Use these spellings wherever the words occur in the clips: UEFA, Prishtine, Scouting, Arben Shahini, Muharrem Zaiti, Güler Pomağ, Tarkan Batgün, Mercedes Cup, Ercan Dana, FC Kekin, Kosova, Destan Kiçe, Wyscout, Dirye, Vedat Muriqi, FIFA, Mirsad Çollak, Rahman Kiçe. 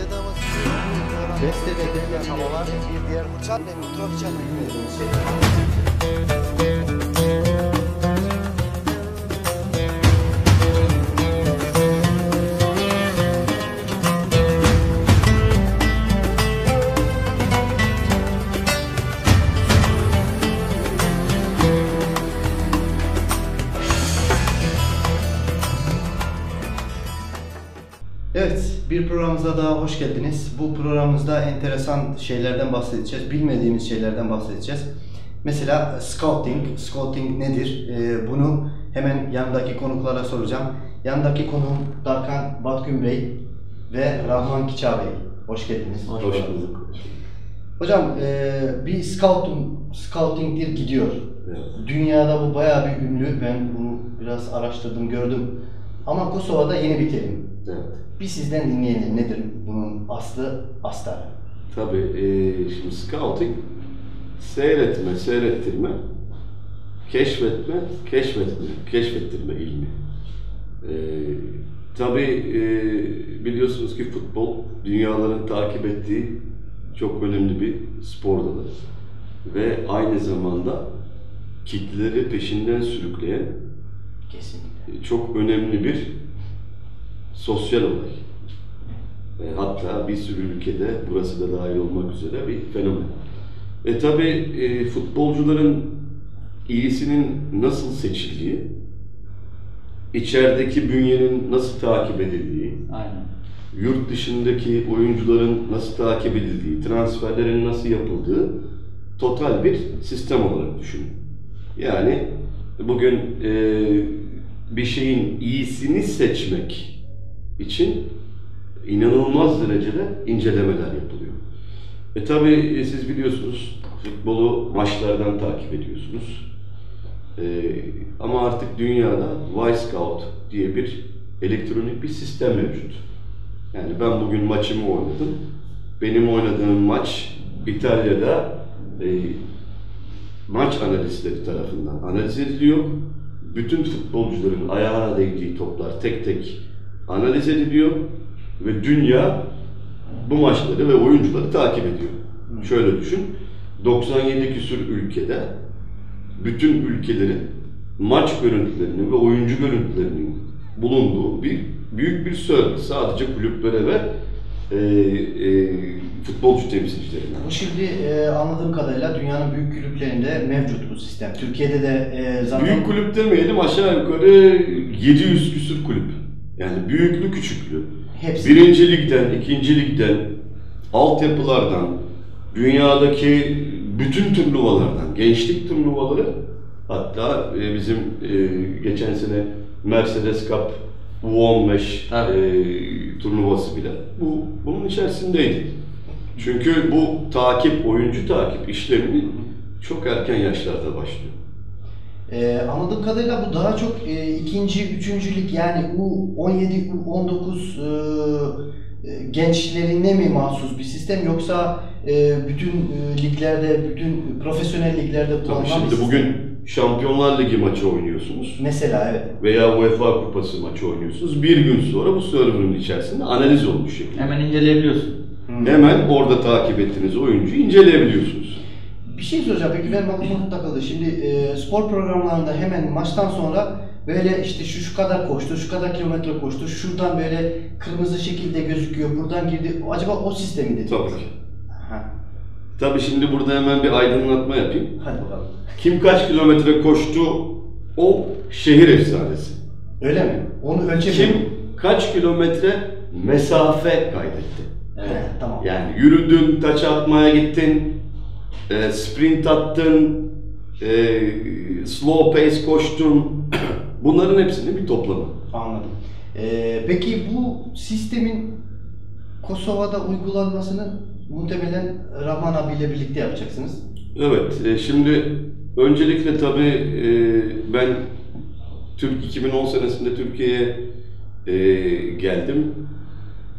Beste ve yaşamalar bir diğer uçan ve mutrak içermek. Evet, bir programımıza daha hoş geldiniz. Bu programımızda enteresan şeylerden bahsedeceğiz, bilmediğimiz şeylerden bahsedeceğiz. Mesela scouting, scouting nedir? Bunu hemen yanındaki konuklara soracağım. Yanındaki konuğum Tarkan Batgün Bey ve Rahman Kiçe Bey. Hoş geldiniz. Hoş bulduk. Hocam, bir scouting'dir gidiyor. Evet. Dünyada bu bayağı bir ünlü. Ben bunu biraz araştırdım, gördüm. Ama Kosova'da yeni bir terim. Evet. Bir sizden dinleyelim, nedir bunun aslı, astarı? Tabii, şimdi scouting, seyretme, seyrettirme, keşfetme, keşfetme, keşfettirme ilmi. Tabii biliyorsunuz ki futbol, dünyaların takip ettiği çok önemli bir spor dalı. Ve aynı zamanda kitleleri peşinden sürükleyen, kesinlikle, çok önemli bir sosyal olay. Hatta bir sürü ülkede, burası da dahil olmak üzere bir fenomen. Tabi futbolcuların iyisinin nasıl seçildiği, içerideki bünyenin nasıl takip edildiği, aynen, yurt dışındaki oyuncuların nasıl takip edildiği, transferlerin nasıl yapıldığı total bir sistem olarak düşünün. Yani bugün bir şeyin iyisini seçmek için inanılmaz derecede incelemeler yapılıyor. Tabii siz biliyorsunuz, futbolu maçlardan takip ediyorsunuz. Ama artık dünyada Wyscout diye bir elektronik bir sistem mevcut. Yani ben bugün maçımı oynadım. Benim oynadığım maç İtalya'da maç analistleri tarafından analiz ediliyor. Bütün futbolcuların ayağına değdiği toplar tek tek analiz ediliyor ve dünya bu maçları ve oyuncuları takip ediyor. Şöyle düşün, 97 küsur ülkede bütün ülkelerin maç görüntülerinin ve oyuncu görüntülerinin bulunduğu bir büyük bir server, sadece kulüplere ve futbolcu temsilcilerine. Bu şimdi anladığım kadarıyla dünyanın büyük kulüplerinde mevcut bu sistem. Türkiye'de de zaten... Büyük kulüp demeyelim, aşağı yukarı 700 küsur kulüp. Yani büyüklü küçüklü, hepsi. Birinci ligden, ikinci ligden, altyapılardan, dünyadaki bütün turnuvalardan, gençlik turnuvaları, hatta bizim geçen sene Mercedes Cup U15 turnuvası bile bunun içerisindeydi. Çünkü bu takip, oyuncu takip işlemini çok erken yaşlarda başlıyor. Anladığım kadarıyla bu daha çok ikinci, üçüncülük, yani U17, U19 gençlerine mi mahsus bir sistem, yoksa bütün liglerde, bütün profesyonel liglerde kullanılan bir sistem? Tabii şimdi bugün Şampiyonlar Ligi maçı oynuyorsunuz. Mesela, evet. Veya UEFA Kupası maçı oynuyorsunuz. Bir gün sonra bu server'ın içerisinde analiz olmuş şekilde. Hemen inceleyebiliyorsun. Hemen orada takip ettiğiniz oyuncuyu inceleyebiliyorsunuz. Bir şey soracağım, peki ben aklımda takıldı. Şimdi spor programlarında hemen maçtan sonra böyle işte şu kadar koştu, şu kadar kilometre koştu, şuradan böyle kırmızı şekilde gözüküyor, buradan girdi. Acaba o sistemi dedi. Tabii ki. Tabii şimdi burada hemen bir aydınlatma yapayım. Hadi bakalım. Kim kaç kilometre koştu, o şehir efsanesi. Öyle mi? Onu ölçelim. Kim kaç kilometre mesafe kaydetti? Evet, tamam. Yani yürüdün, taç atmaya gittin, sprint attın, slow pace koştun, bunların hepsini bir toplamı. Anladım. Peki bu sistemin Kosova'da uygulanmasını muhtemelen Rahman abiyle birlikte yapacaksınız. Evet, şimdi öncelikle tabii ben Türk 2010 senesinde Türkiye'ye geldim.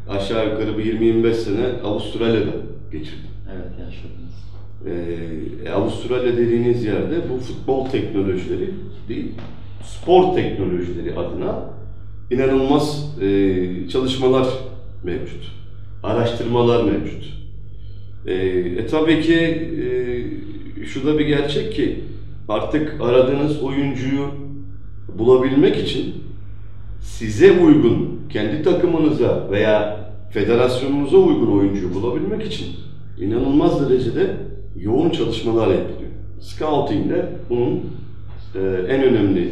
Aşağı yukarı bir 20-25 sene Avustralya'da geçirdim. Evet, yaşadınız. Avustralya dediğiniz yerde bu futbol teknolojileri değil, spor teknolojileri adına inanılmaz çalışmalar mevcut. araştırmalar mevcut. Tabii ki şu da bir gerçek ki artık aradığınız oyuncuyu bulabilmek için size uygun, kendi takımınıza veya federasyonunuza uygun oyuncuyu bulabilmek için inanılmaz derecede yoğun çalışmalar yapılıyor. Scouting de bunun en önemli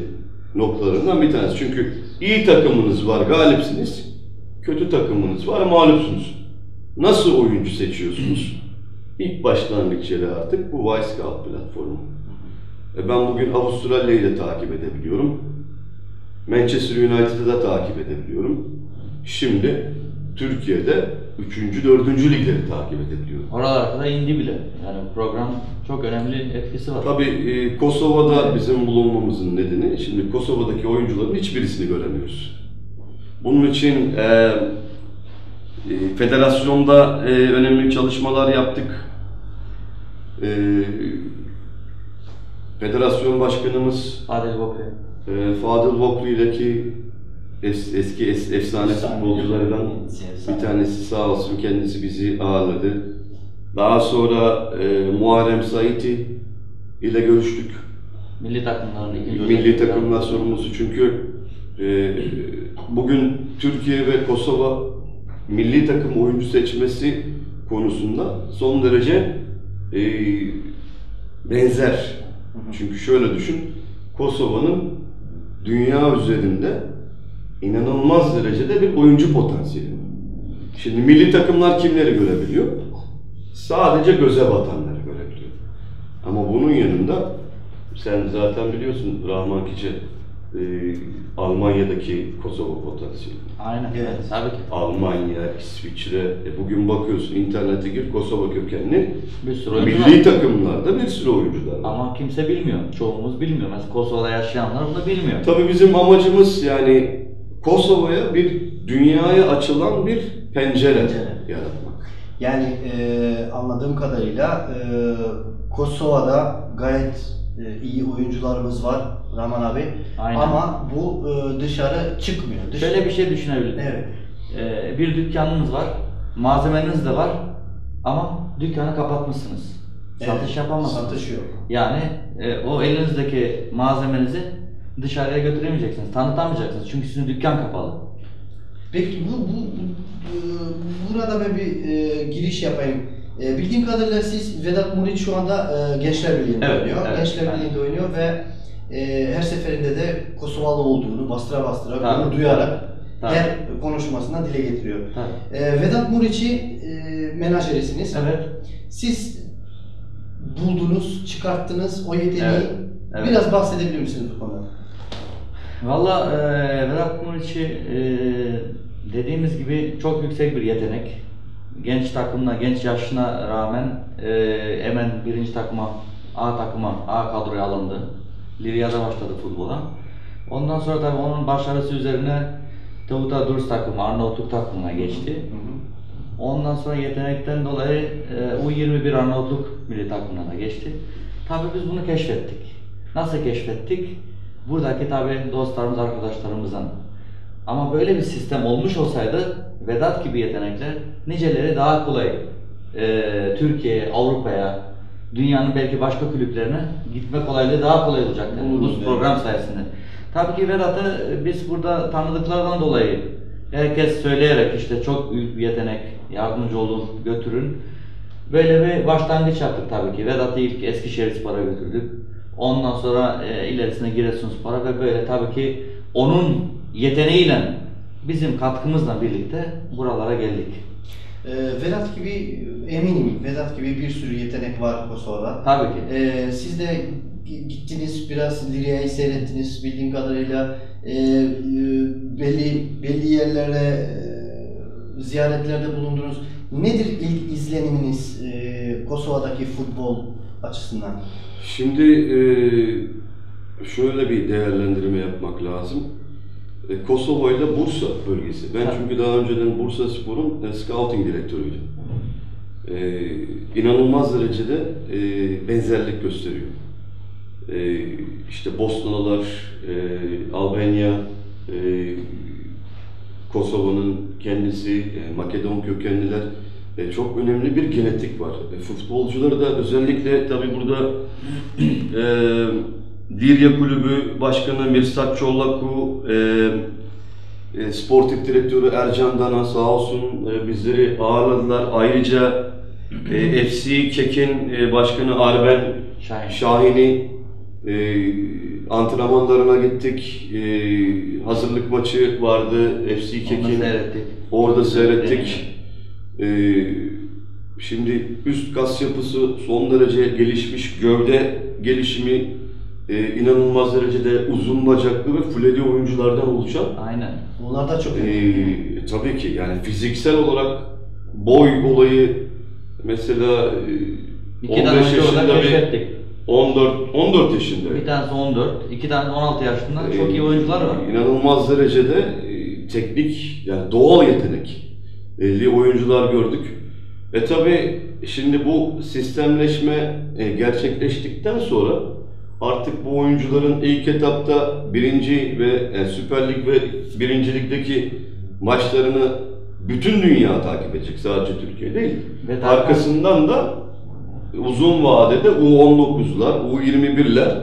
noktalarından bir tanesi. Çünkü iyi takımınız var, galipsiniz, kötü takımınız var, mağlupsunuz. Nasıl oyuncu seçiyorsunuz? İlk başlangıçları artık bu Wyscout platformu. Ben bugün Avustralya'yı da takip edebiliyorum. Manchester United'ı da takip edebiliyorum. Şimdi Türkiye'de 3. 4. ligleri takip edebiliyorum. Oralarda indi bile. Yani program çok önemli etkisi var. Tabii Kosova'da bizim bulunmamızın nedeni, şimdi Kosova'daki oyuncuların hiçbirisini göremiyoruz. Bunun için federasyonda önemli çalışmalar yaptık. Federasyon Başkanımız Fadıl Voklu'ydaki eski efsane futbolculardan bir tanesi, sağ olsun, kendisi bizi ağırladı. Daha sonra Muharrem Zaiti ile görüştük. Milli takımlar sorumlusu, çünkü bugün Türkiye ve Kosova milli takım oyuncu seçmesi konusunda son derece benzer. Çünkü şöyle düşün, Kosova'nın dünya üzerinde inanılmaz derecede bir oyuncu potansiyeli var. Şimdi milli takımlar kimleri görebiliyor? Sadece göze batanları görebiliyor. Ama bunun yanında, sen zaten biliyorsun, Rahman Kiçe Almanya'daki Kosova potansiyeli. Aynen, evet, tabii ki. Almanya, İsviçre, bugün bakıyorsun, internete gir, Kosova kökenli bir sürü milli takımlarda bir sürü oyuncular var. Ama kimse bilmiyor, çoğumuz bilmiyor. Mesela Kosova'da yaşayanlar da bilmiyor. Tabii bizim amacımız, yani Kosova'ya bir, dünyaya açılan bir pencere yaratmak. Yani anladığım kadarıyla Kosova'da gayet iyi oyuncularımız var Rahman abi. Aynen. Ama bu dışarı çıkmıyor. Şöyle bir şey düşünebilirim. Evet. Bir dükkanınız var, malzemeniz de var ama dükkanı kapatmışsınız. Evet. Satış yapamazsınız. Satış yok. Yani o elinizdeki malzemenizi dışarıya götüremeyeceksiniz, tanıtamayacaksınız çünkü sizin dükkan kapalı. Peki burada ben bir giriş yapayım. Bildiğim kadarıyla siz Vedat Muriqi şu anda Gençler Birliği'nde oynuyor. Evet, Gençler Birliği'nde oynuyor ve her seferinde de Kosovalı olduğunu bastıra bastıra, bunu duyarak her konuşmasına dile getiriyor. Vedat Muriqi menajerisiniz. Evet. Siz buldunuz, çıkarttınız o yeteneği. Evet, evet. Biraz bahsedebilir misiniz bu konuda? Valla Vedat Muriqi dediğimiz gibi çok yüksek bir yetenek. Genç takımla, genç yaşına rağmen hemen birinci takıma, A kadroya alındı. Lirya'da başladı futbola. Ondan sonra tabii onun başarısı üzerine Tevuta Durs takımı, Arnavutluk takımına geçti. Ondan sonra yetenekten dolayı U21 Arnavutluk milli takımına da geçti. Tabii biz bunu keşfettik. Nasıl keşfettik? Buradaki tabii dostlarımız, arkadaşlarımızdan. Ama böyle bir sistem olmuş olsaydı Vedat gibi yetenekler niceleri daha kolay Türkiye'ye, Avrupa'ya, dünyanın belki başka kulüplerine gitme kolaylığı daha kolay olacak. Yani bu program sayesinde. Tabii ki Vedat'ı biz burada tanıdıklardan dolayı herkes söyleyerek işte çok büyük bir yetenek, yardımcı olun, götürün. Böyle bir başlangıç yaptık tabii ki. Vedat'ı ilk Eskişehirspor'a götürdük. Ondan sonra ilerisine Giresunspor'a ve böyle tabii ki onun yeteneğiyle, bizim katkımızla birlikte buralara geldik. Vedat gibi, eminim Vedat gibi bir sürü yetenek var Kosova'da. Tabii ki. Siz de gittiniz, biraz Lirya'yı seyrettiniz bildiğim kadarıyla. Belli yerlere ziyaretlerde bulundunuz. Nedir ilk izleniminiz Kosova'daki futbol açısından? Şimdi şöyle bir değerlendirme yapmak lazım. Kosova ile Bursa bölgesi. Ben çünkü daha önceden Bursaspor'un scouting direktörüydüm. İnanılmaz derecede benzerlik gösteriyor. İşte Bosnalılar, Albanya, Kosova'nın kendisi, Makedon kökenliler, çok önemli bir genetik var. Futbolcuları da özellikle tabii burada Dirye Kulübü Başkanı Mirsad Çollak'u, sportif direktörü Ercan Dana sağ olsun bizleri ağırladılar. Ayrıca FC Kekin Başkanı Arben Shahini antrenmanlarına gittik. Hazırlık maçı vardı FC Kekin. Orada seyrettik. Şimdi üst kas yapısı son derece gelişmiş, gövde gelişimi inanılmaz derecede uzun bacaklı ve fuledi oyunculardan oluşan. Aynen. Onlar da çok önemli. Tabii ki yani fiziksel olarak boy olayı mesela 15 yaşında bir 14 yaşında. Bir tanesi 14, iki tane 16 yaşında çok iyi oyuncular var. İnanılmaz derecede teknik, yani doğal yetenek. 50 oyuncular gördük. Tabi şimdi bu sistemleşme gerçekleştikten sonra artık bu oyuncuların ilk etapta birinci ve Süper Lig ve birincilikteki maçlarını bütün dünya takip edecek, sadece Türkiye değil. Ve arkasından da uzun vadede U19'lar, U21'ler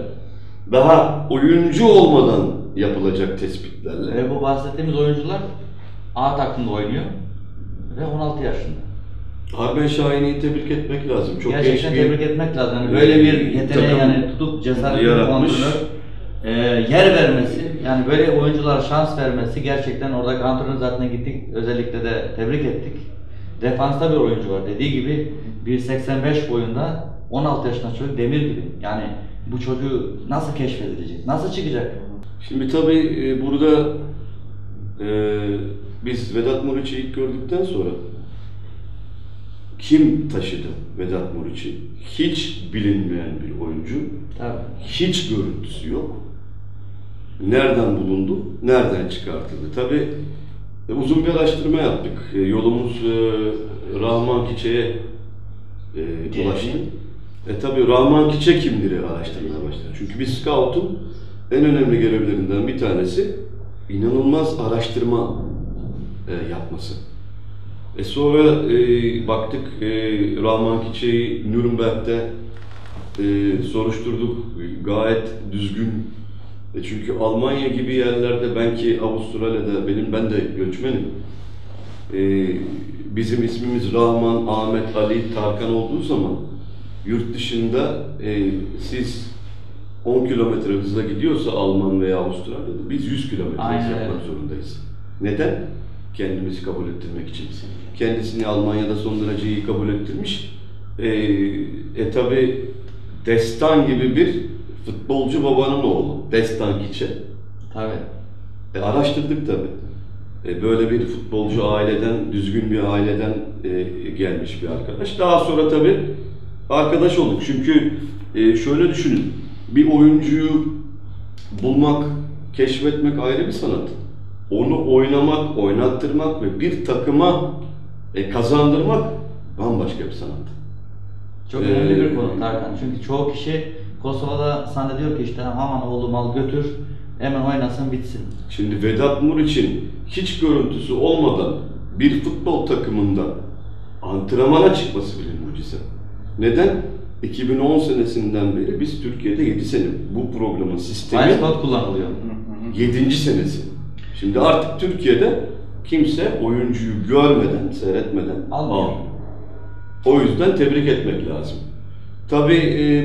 daha oyuncu olmadan yapılacak tespitlerle. Ve bu bahsettiğimiz oyuncular A takımda oynuyor. Ve 16 yaşında. Arben Şahini'yi tebrik etmek lazım. Çok gerçekten genç tebrik etmek lazım. Yani böyle bir yeteneği yani tutup cesaretini yaratmış, yer vermesi, yani böyle oyunculara şans vermesi gerçekten oradaki antrenör zaten gittik, özellikle de tebrik ettik. Defansta bir oyuncu var. Dediği gibi 1.85 boyunda 16 yaşında çocuk demir gibi. Yani bu çocuğu nasıl keşfedilecek? Nasıl çıkacak? Şimdi tabii burada biz Vedat Muriqi'yi ilk gördükten sonra kim taşıdı Vedat Muriqi? Hiç bilinmeyen bir oyuncu, tabii. Hiç görüntüsü yok. Nereden bulundu, nereden çıkartıldı? Tabii uzun bir araştırma yaptık. Yolumuz Rahman Kiçe'ye ulaştı. Tabii Rahman Kiçe kimdir araştırmaya başladı. Çünkü bir scout'un en önemli görevlerinden bir tanesi inanılmaz araştırma yapması. Sonra baktık Rahman Kiçe'yi Nürnberg'de soruşturduk. Gayet düzgün. Çünkü Almanya gibi yerlerde, belki Avustralya'da, ben de göçmenim. Bizim ismimiz Rahman, Ahmet, Ali, Tarkan olduğu zaman yurt dışında siz 10 kilometre hızla gidiyorsa Alman veya Avustralya'da biz 100 kilometre hız yapmak zorundayız. Neden? Kendimizi kabul ettirmek için. Kendisini Almanya'da son derece iyi kabul ettirmiş. Tabi Destan gibi bir futbolcu babanın oğlu. Destan Kiçe. Tabi. Araştırdık tabi. Böyle bir futbolcu aileden, düzgün bir aileden gelmiş bir arkadaş. Daha sonra tabi arkadaş olduk. Çünkü şöyle düşünün. Bir oyuncuyu bulmak, keşfetmek ayrı bir sanat. Onu oynamak, oynattırmak ve bir takıma kazandırmak bambaşka bir sanat. Çok önemli bir konu Tarkan. Çünkü çoğu kişi Kosova'da sana diyor ki işte aman oğlum al götür, hemen oynasın bitsin. Şimdi Vedat Muriqi'nin hiç görüntüsü olmadan bir futbol takımında antrenmana çıkması bile mucize. Neden? 2010 senesinden beri biz Türkiye'de 7 sene bu programın sistemi Wyscout kullanılıyor. 7. senesi. Şimdi artık Türkiye'de kimse oyuncuyu görmeden, seyretmeden almıyor. O yüzden tebrik etmek lazım. Tabi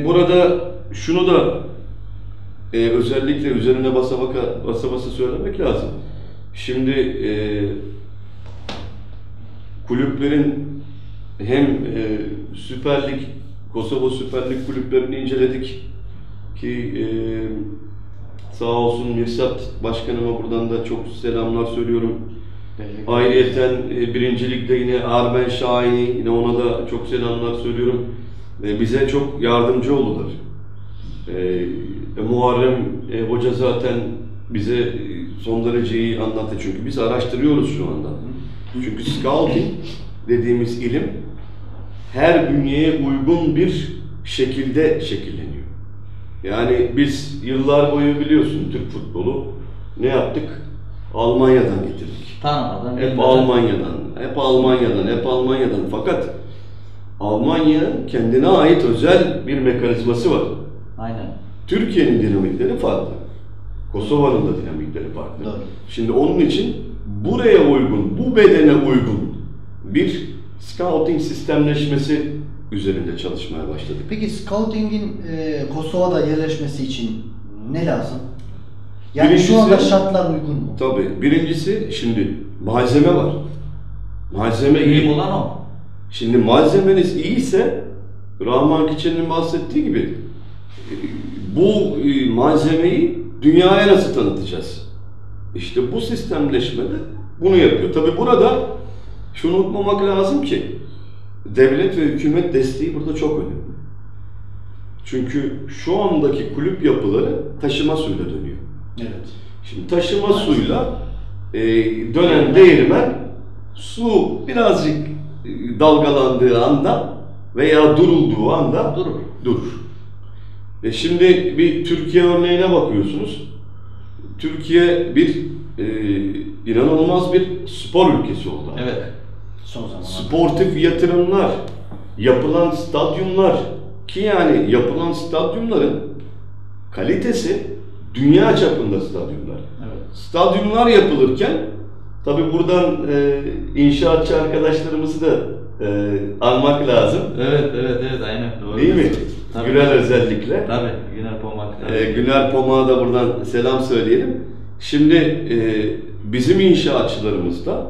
burada şunu da özellikle üzerine basa basa söylemek lazım. Şimdi kulüplerin hem Süper Lig, Kosova Süper Lig kulüplerini inceledik ki sağ olsun Mirsad Başkanıma buradan da çok selamlar söylüyorum. Ayrıyeten birincilikte yine Arben Şahini, yine ona da çok selamlar söylüyorum. Bize çok yardımcı oldular. Muharrem Hoca zaten bize son derece iyi anlattı. Çünkü biz araştırıyoruz şu anda. Çünkü scouting dediğimiz ilim her bünyeye uygun bir şekilde şekilleniyor. Yani biz yıllar boyu biliyorsun Türk futbolu ne yaptık? Almanya'dan getirdik. Tanımadan. Hep Almanya'dan, hep Almanya'dan, hep Almanya'dan. Fakat Almanya kendine ait özel bir mekanizması var. Aynen. Türkiye'nin dinamikleri farklı. Kosova'nın da dinamikleri farklı. Doğru. Şimdi onun için buraya uygun, bu bedene uygun bir scouting sistemleşmesi üzerinde çalışmaya başladık. Peki scouting'in Kosova'da yerleşmesi için ne lazım? Yani birincisi, şu anda şartlar uygun mu? Tabii. Birincisi şimdi malzeme var. Malzeme iyi olan o. Şimdi malzemeniz iyiyse Rahman Kiçe'nin bahsettiği gibi bu malzemeyi dünyaya nasıl tanıtacağız? İşte bu sistemleşmede bunu yapıyor. Tabii burada şunu unutmamak lazım ki devlet ve hükümet desteği burada çok önemli. Çünkü şu andaki kulüp yapıları taşıma suyla dönüyor. Evet. Şimdi taşıma suyla dönen değirmen su birazcık dalgalandığı anda veya durulduğu anda durur. Şimdi bir Türkiye örneğine bakıyorsunuz. Türkiye bir inanılmaz bir spor ülkesi oldu. Evet. Son zamanlarda. Sportif yatırımlar, yapılan stadyumlar ki yani yapılan stadyumların kalitesi dünya çapında stadyumlar. Evet. Stadyumlar yapılırken tabi buradan inşaatçı arkadaşlarımızı da almak lazım. Evet, evet, evet, aynen doğru. Değil mi? Tabii. Güler özellikle. Tabi, Güler Pomağ. Güler Pomağ'a da buradan selam söyleyelim. Şimdi bizim inşaatçılarımız da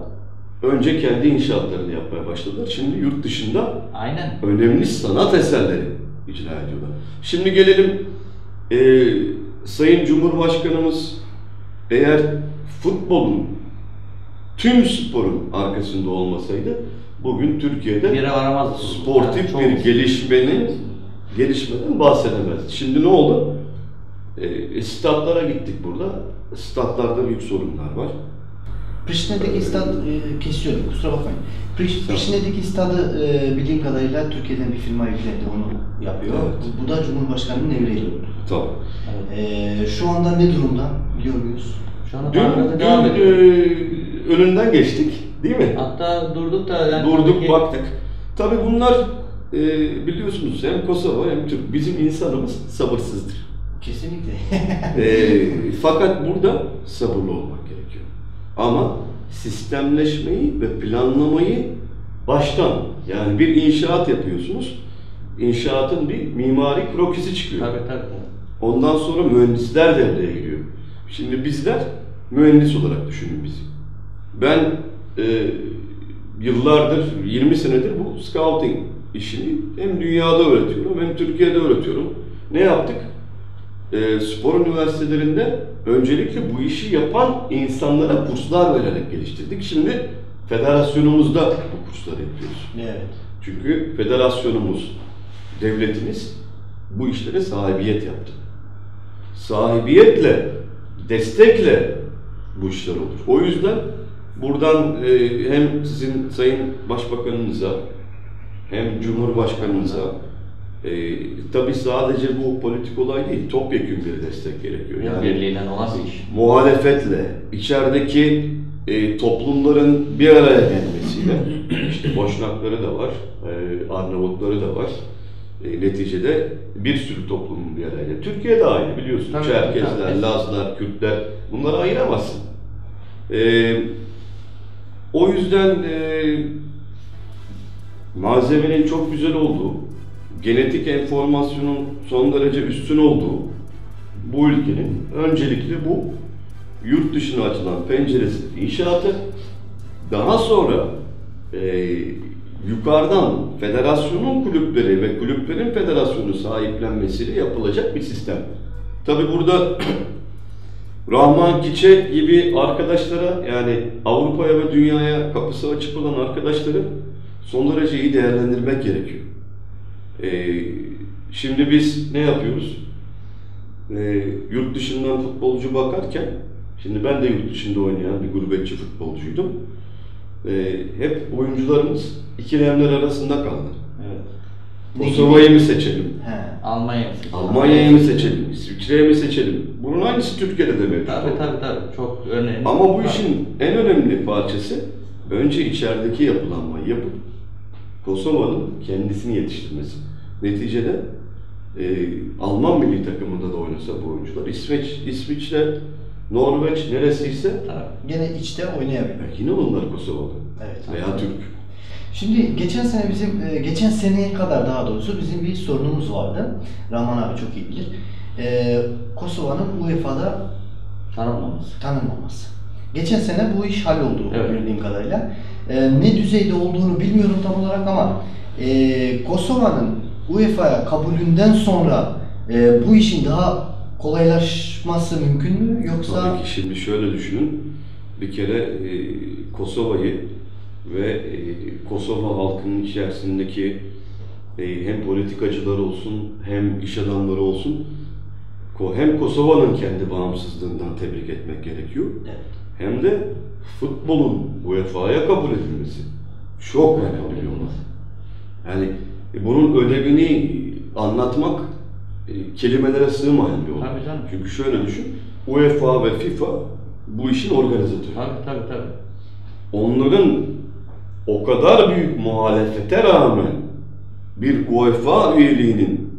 önce kendi inşaatlarını yapmaya başladılar. Şimdi yurt dışında aynen önemli sanat eserleri icra ediyorlar. Şimdi gelelim Sayın Cumhurbaşkanımız eğer futbolun, tüm sporun arkasında olmasaydı bugün Türkiye'de sportif yani bir gelişmeden bahsedemezdi. Şimdi ne oldu? Statlara gittik burada. Statlarda büyük sorunlar var. Prishtine'deki stadı kesiyorum, kusura bakmayın. Prishtine'deki stadı bildiğim kadarıyla Türkiye'den bir firma yükledi, onu yapıyor. Evet. Bu da Cumhurbaşkanı'nın emriyle oldu. Tamam. Şu anda ne durumda biliyor muyuz? Şu anda dün önünden geçtik değil mi? Hatta durduk da. Yani durduk baktık. Tabii bunlar biliyorsunuz hem Kosova hem Türk, bizim insanımız sabırsızdır. Kesinlikle. Fakat burada sabırlı olmak gerekiyor. Ama sistemleşmeyi ve planlamayı baştan, yani bir inşaat yapıyorsunuz, inşaatın bir mimari krokisi çıkıyor. Tabii, tabii. Ondan sonra mühendisler devreye giriyor. Şimdi bizler mühendis olarak düşünün bizi. Ben yıllardır, 20 senedir bu scouting işini hem dünyada öğretiyorum hem Türkiye'de öğretiyorum. Ne yaptık? Spor üniversitelerinde öncelikle bu işi yapan insanlara kurslar vererek geliştirdik. Şimdi federasyonumuzda bu kursları yapıyoruz. Evet. Çünkü federasyonumuz, devletimiz bu işlere sahibiyet yaptı. Sahibiyetle, destekle bu işler olur. O yüzden buradan hem sizin Sayın Başbakanınıza hem Cumhurbaşkanınıza tabii sadece bu politik olay değil, topyekun bir destek gerekiyor. Yani birliğinden olan bir iş. Muhalefetle, içerideki toplumların bir araya gelmesiyle, işte Boşnakları da var, Arnavutları da var. Neticede bir sürü toplumun bir araya gelmesi. Türkiye de aynı biliyorsun. Tabii, Çerkezler, tabii. Lazlar, Kürtler, bunları ayıramazsın. O yüzden malzemenin çok güzel olduğu, genetik enformasyonun son derece üstün olduğu bu ülkenin öncelikle bu yurt dışına açılan penceresi inşaatı, daha sonra yukarıdan federasyonun kulüpleri ve kulüplerin federasyonu sahiplenmesiyle yapılacak bir sistem. Tabi burada Rahman Kiçe gibi arkadaşlara, yani Avrupa'ya ve dünyaya kapısı açık olan arkadaşları son derece iyi değerlendirmek gerekiyor. Şimdi biz ne yapıyoruz? Yurt dışından futbolcu bakarken, şimdi ben de yurt dışında oynayan bir gurbetçi futbolcuydum. Hep oyuncularımız ikilemler arasında kaldı. Evet. Kosova'yı mı seçelim? He. Almanya'yı mı seçelim? İsviçre'yi mi seçelim? Bunun aynısı Türkiye'de de mevcut. Tabii. Çok önemli. Ama bu işin en önemli parçası önce içerideki yapılanmayı yapıp Kosova'nın kendisini yetiştirmesi. Neticede Alman milli takımında da oynasa bu oyuncular, İsviçre, Norveç neresiyse gene içte oynayabilmek. Yine onlar Kosovalı veya Türk. Şimdi geçen seneye kadar daha doğrusu bizim bir sorunumuz vardı. Rahman abi çok iyi bilir. Kosova'nın UEFA'da tanınmaması. Geçen sene bu iş halloldu bildiğim kadarıyla. Ne düzeyde olduğunu bilmiyorum tam olarak ama Kosova'nın UEFA'ya kabulünden sonra bu işin daha kolaylaşması mümkün mü yoksa? Tabii ki şimdi şöyle düşünün. Bir kere Kosova'yı ve Kosova halkının içerisindeki hem politikacılar olsun hem iş adamları olsun hem Kosova'nın kendi bağımsızlığından tebrik etmek gerekiyor. Evet. Hem de futbolun UEFA'ya kabul edilmesi çok önemli bir olay. Yani bunun ödevini anlatmak kelimelere sığmayan bir olay. Tabii canım. Çünkü şöyle düşün, UEFA ve FIFA bu işin organizatörü. Tabii. Onların o kadar büyük muhalefete rağmen bir UEFA üyeliğinin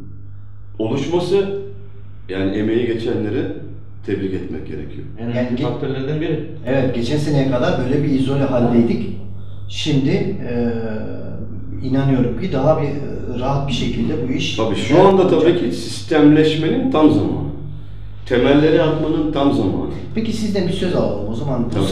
oluşması, yani emeği geçenleri tebrik etmek gerekiyor. Yani faktörlerden biri. Evet, geçen seneye kadar böyle bir izole haldeydik. Şimdi inanıyorum ki daha bir rahat bir şekilde bu iş. Tabii şu anda tabii ki sistemleşmenin tam zamanı. Temelleri atmanın tam zamanı. Peki sizden bir söz alalım o zaman. Bu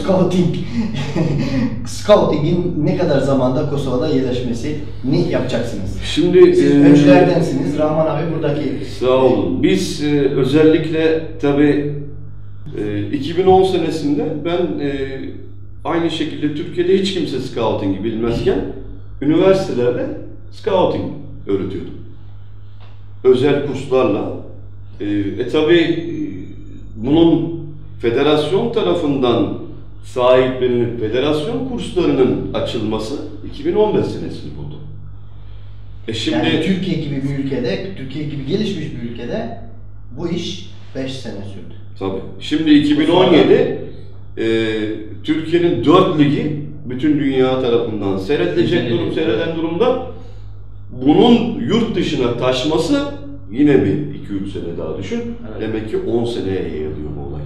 Scouting'in ne kadar zamanda Kosova'da yerleşmesi, ne yapacaksınız? Şimdi siz öncülerdensiniz. Rahman abi buradaki... Sağ olun. Biz özellikle tabii 2010 senesinde ben aynı şekilde Türkiye'de hiç kimse Scouting'i bilmezken üniversitelerde Scouting öğretiyordum. Özel kurslarla. Tabii bunun federasyon tarafından sahiplenilip federasyon kurslarının açılması 2015 senesini buldu. Şimdi yani Türkiye gibi gelişmiş bir ülkede bu iş 5 sene sürdü. Tabii. Şimdi 2017 Türkiye'nin 4 ligi bütün dünya tarafından seyreden durumda. Bunun yurt dışına taşması yine bir 2-3 sene daha düşün. Evet. Demek ki 10 seneye yayılıyor bu olay.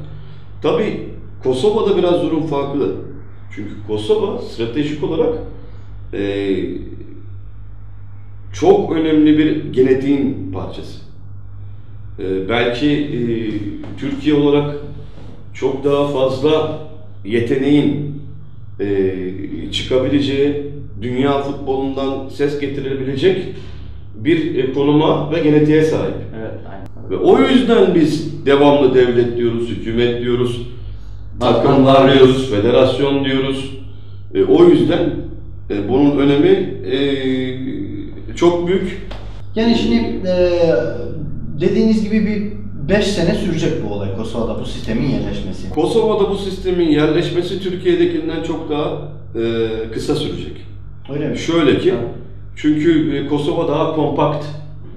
Tabii Kosova'da biraz durum farklı. Çünkü Kosova stratejik olarak çok önemli bir genetiğin parçası. Belki Türkiye olarak çok daha fazla yeteneğin çıkabileceği, dünya futbolundan ses getirilebilecek bir konuma ve genetiğe sahip. Evet, aynen. Ve o yüzden biz devamlı devlet diyoruz, hükümet diyoruz, takımlar diyoruz, federasyon diyoruz. O yüzden bunun önemi çok büyük. Yani şimdi dediğiniz gibi bir 5 sene sürecek bu olay Kosova'da bu sistemin yerleşmesi. Kosova'da bu sistemin yerleşmesi Türkiye'dekinden çok daha kısa sürecek. Öyle mi? Şöyle ki, çünkü Kosova daha kompakt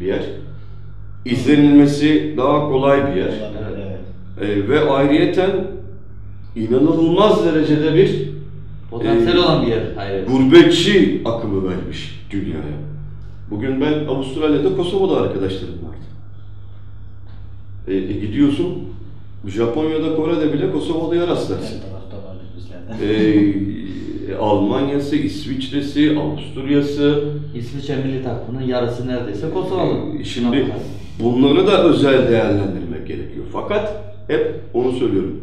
bir yer, izlenilmesi daha kolay bir yer ve ayrıyeten inanılmaz derecede bir potansiyel olan bir yer. Gurbetçi akımı vermiş dünyaya. Bugün ben Avustralya'da, Kosova'da arkadaşlarım vardı. Gidiyorsun, Japonya'da, Kore'de bile Kosovalı'ya rastlarsın. Almanya'sı, İsviçre'si, Avusturya'sı. İsviçre milli takımının yarısı neredeyse Kosovalı. Şimdi bunları da özel değerlendirmek gerekiyor. Fakat hep onu söylüyorum.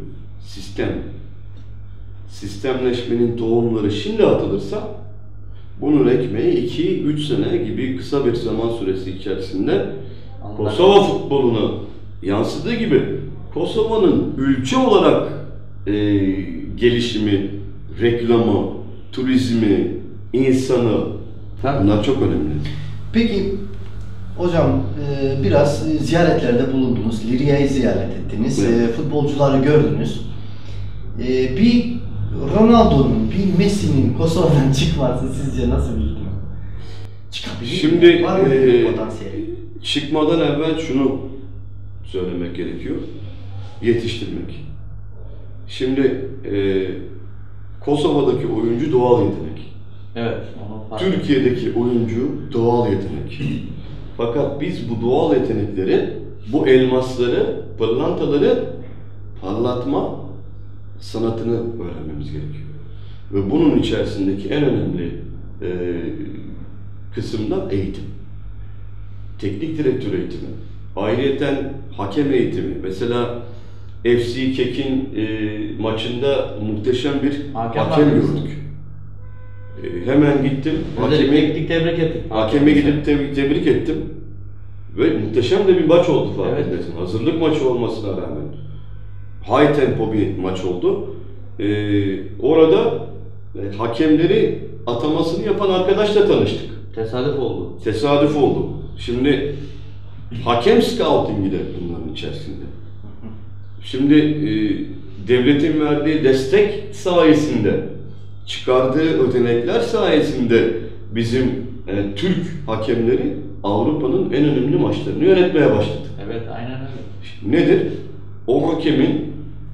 Sistemleşmenin tohumları şimdi atılırsa bunun ekmeği 2-3 sene gibi kısa bir zaman süresi içerisinde Kosova futboluna yansıdığı gibi Kosova'nın ülke olarak gelişimi, reklamı, turizmi, insanı, bunlar çok önemli. Peki hocam biraz ziyaretlerde bulundunuz, Dirye'yi ziyaret ettiniz, futbolcuları gördünüz. Bir Ronaldo'nun, bir Messi'nin Kosova'dan çıkması sizce nasıl bir durum? çıkabilir. Şimdi çıkmadan evvel şunu söylemek gerekiyor. Yetiştirmek. Şimdi Kosova'daki oyuncu doğal yetenek. Evet. Türkiye'deki oyuncu doğal yetenek. Fakat biz bu doğal yetenekleri, bu elmasları, pırlantaları parlatma sanatını öğrenmemiz gerekiyor. Ve bunun içerisindeki en önemli kısımda eğitim. Teknik direktör eğitimi, ayrıyeten hakem eğitimi. Mesela FC Kekin maçında muhteşem bir hakem gördük. Hemen gittim, hakeme gidip tebrik ettim. Ve muhteşem de bir maç oldu falan. Evet. Hazırlık maçı olmasına rağmen. High tempo bir maç oldu. Orada hakemleri atamasını yapan arkadaşla tanıştık. Tesadüf oldu. Tesadüf oldu. Şimdi hakem scouting'i de bunların içerisinde. Şimdi devletin verdiği destek sayesinde, çıkardığı ödenekler sayesinde bizim Türk hakemleri Avrupa'nın en önemli maçlarını yönetmeye başladı. Evet, aynen öyle. Nedir? O hakemin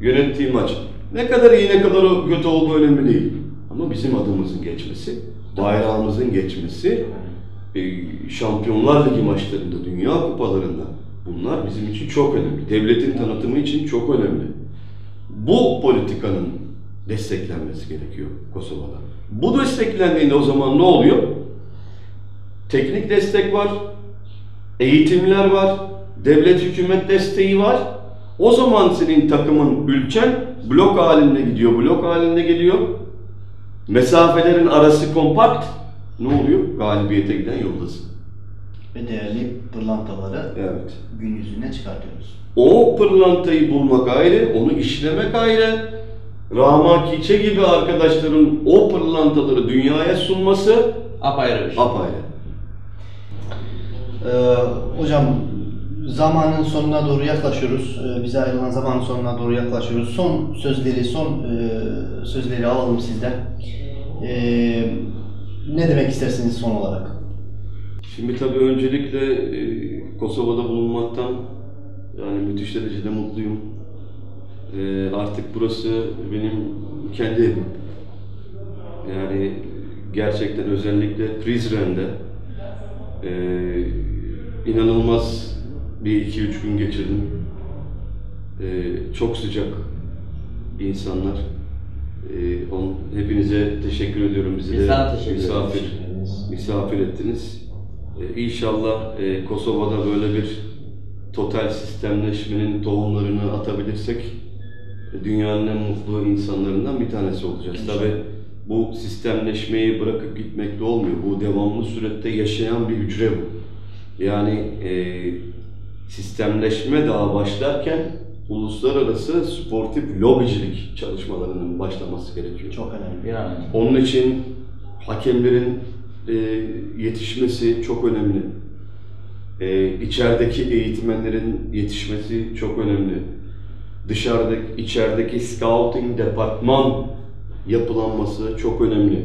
yönettiği maç ne kadar iyi, ne kadar kötü olduğu önemli değil. Ama bizim adımızın geçmesi, bayrağımızın geçmesi, Şampiyonlar Ligi maçlarında, Dünya Kupalarında, bunlar bizim için çok önemli. Devletin tanıtımı için çok önemli. Bu politikanın desteklenmesi gerekiyor Kosova'da. Bu desteklendiğinde o zaman ne oluyor? Teknik destek var, eğitimler var, devlet hükümet desteği var. O zaman senin takımın, ülken blok halinde gidiyor, blok halinde geliyor. Mesafelerin arası kompakt. Ne oluyor? Galibiyete giden yoldasın. Ve değerli pırlantaları evet, gün yüzüne çıkartıyoruz. O pırlantayı bulmak ayrı, onu işlemek ayrı. Rahman Kiçe gibi arkadaşların o pırlantaları dünyaya sunması apayrı bir şey. Apayrı. Hocam, zamanın sonuna doğru yaklaşıyoruz. Bize ayrılan zamanın sonuna doğru yaklaşıyoruz. Son sözleri alalım sizden. Ne demek istersiniz son olarak? Şimdi tabii öncelikle Kosova'da bulunmaktan yani müthiş derecede mutluyum. Artık burası benim kendi evim. Yani gerçekten özellikle Prishtine'de inanılmaz bir 2-3 gün geçirdim. Çok sıcak insanlar. Hepinize teşekkür ediyorum. Bizi de misafir ettiniz. İnşallah Kosova'da böyle bir total sistemleşmenin tohumlarını atabilirsek dünyanın en mutlu insanlarından bir tanesi olacağız. Tabii bu sistemleşmeyi bırakıp gitmek de olmuyor. Bu devamlı surette yaşayan bir hücre bu. Yani sistemleşme daha başlarken uluslararası sportif lobicilik çalışmalarının başlaması gerekiyor. Çok önemli. Yani. Onun için hakemlerin yetişmesi çok önemli. İçerideki eğitmenlerin yetişmesi çok önemli. Dışarıdaki, içerideki scouting departman yapılanması çok önemli.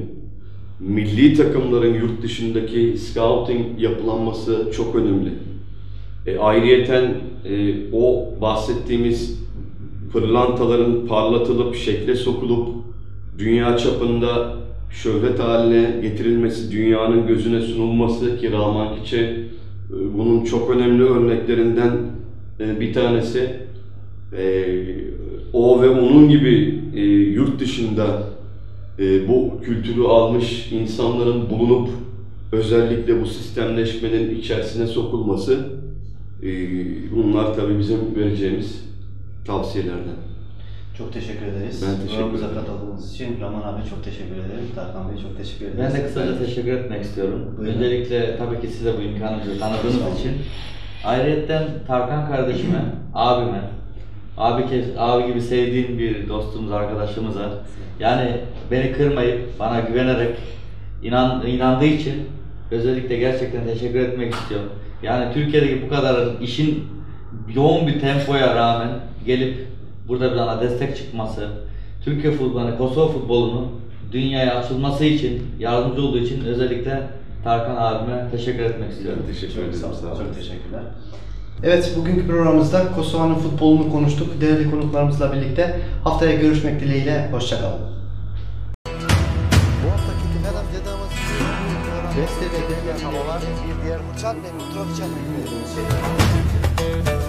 Milli takımların yurt dışındaki scouting yapılanması çok önemli. Ayrıyeten o bahsettiğimiz pırlantaların parlatılıp, şekle sokulup dünya çapında şöhret haline getirilmesi, dünyanın gözüne sunulması ki Rahman Kiçe bunun çok önemli örneklerinden bir tanesi. O ve onun gibi yurt dışında bu kültürü almış insanların bulunup özellikle bu sistemleşmenin içerisine sokulması, bunlar tabii bizim vereceğimiz tavsiyelerden. Çok teşekkür ederiz. Ben teşekkür ederim. Katıldığınız için Rahman abi çok teşekkür ederim. Tarkan Bey çok teşekkür ederim. Ben de kısaca teşekkür etmek istiyorum. Buyurun. Öncelikle tabii ki size bu imkanı tanıdığınız için. Ayrıyeten Tarkan kardeşime, abime, abi gibi sevdiğim bir dostumuz, arkadaşımıza, yani beni kırmayıp bana güvenerek inandığı için özellikle gerçekten teşekkür etmek istiyorum. Yani Türkiye'deki bu kadar işin yoğun bir tempoya rağmen gelip burada bir ana destek çıkması, Türkiye futbolunu, Kosova futbolunu dünyaya açılması için yardımcı olduğu için özellikle Tarkan abime teşekkür etmek istiyorum. Teşekkür ederim. Çok teşekkürler. Evet, bugünkü programımızda Kosova'nın futbolunu konuştuk. Değerli konuklarımızla birlikte haftaya görüşmek dileğiyle. Hoşça kalın. Beste ve havalar bir diğer uçan ve